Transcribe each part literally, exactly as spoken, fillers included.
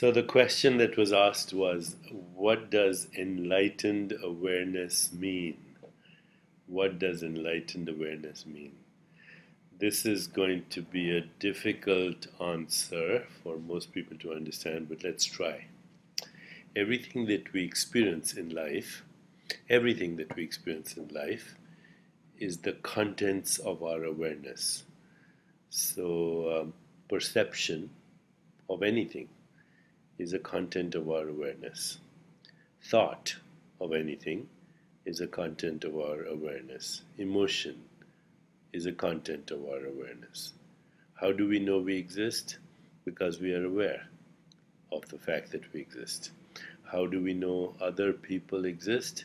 So the question that was asked was, what does enlightened awareness mean? What does enlightened awareness mean? This is going to be a difficult answer for most people to understand, but let's try. Everything that we experience in life, everything that we experience in life is the contents of our awareness. So um, perception of anything is a content of our awareness. Thought of anything is a content of our awareness. Emotion is a content of our awareness. How do we know we exist? Because we are aware of the fact that we exist. How do we know other people exist?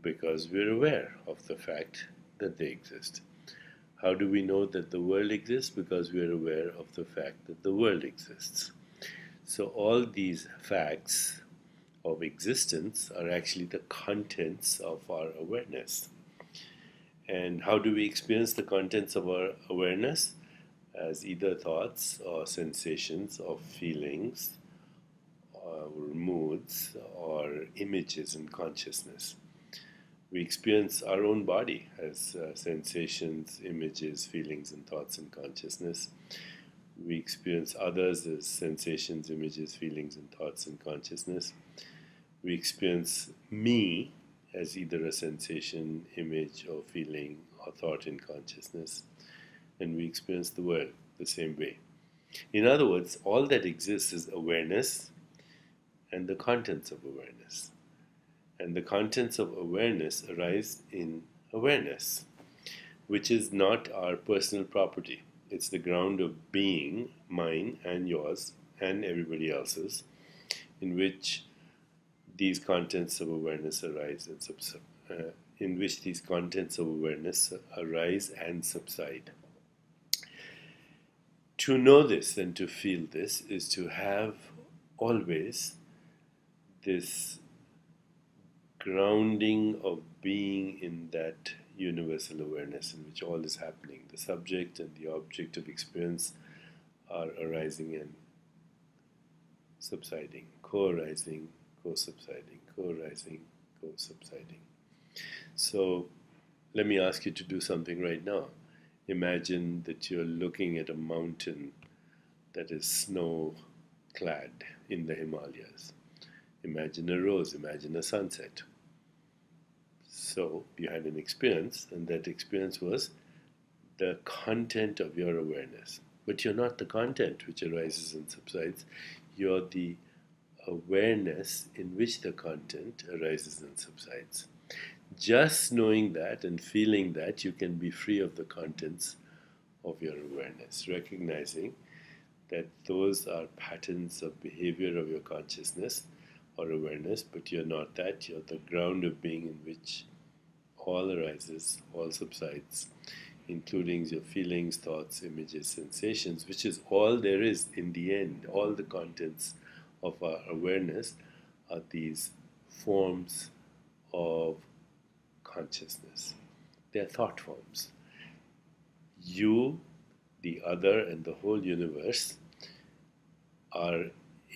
Because we're aware of the fact that they exist. How do we know that the world exists? Because we are aware of the fact that the world exists. So all these facts of existence are actually the contents of our awareness. And how do we experience the contents of our awareness? As either thoughts or sensations or feelings or moods or images in consciousness. We experience our own body as uh, sensations, images, feelings and thoughts in consciousness. We experience others as sensations, images, feelings, and thoughts in consciousness. We experience me as either a sensation, image, or feeling, or thought in consciousness. And we experience the world the same way. In other words, all that exists is awareness and the contents of awareness. And the contents of awareness arise in awareness, which is not our personal property. It's the ground of being, mine and yours and everybody else's, in which these contents of awareness arise and subside, uh, in which these contents of awareness arise and subside. To know this and to feel this is to have always this grounding of being in that universal awareness in which all is happening. The subject and the object of experience are arising and subsiding, co-arising, co-subsiding, co-arising, co-subsiding. So let me ask you to do something right now. Imagine that you're looking at a mountain that is snow-clad in the Himalayas. Imagine a rose, imagine a sunset. So you had an experience, and that experience was the content of your awareness. But you're not the content which arises and subsides. You're the awareness in which the content arises and subsides. Just knowing that and feeling that, you can be free of the contents of your awareness, recognizing that those are patterns of behavior of your consciousness or awareness, but you're not that. You're the ground of being in which all arises, all subsides, including your feelings, thoughts, images, sensations, which is all there is in the end. All the contents of our awareness are these forms of consciousness. They're thought forms. You, the other, and the whole universe are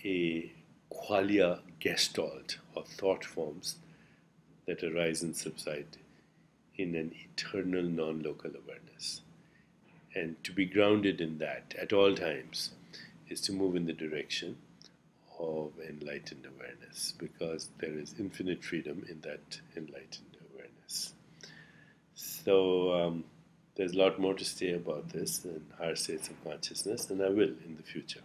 a qualia gestalt, or thought forms that arise and subside in an eternal non-local awareness. And to be grounded in that at all times is to move in the direction of enlightened awareness, because there is infinite freedom in that enlightened awareness. So um, there's a lot more to say about this in higher states of consciousness, and I will in the future.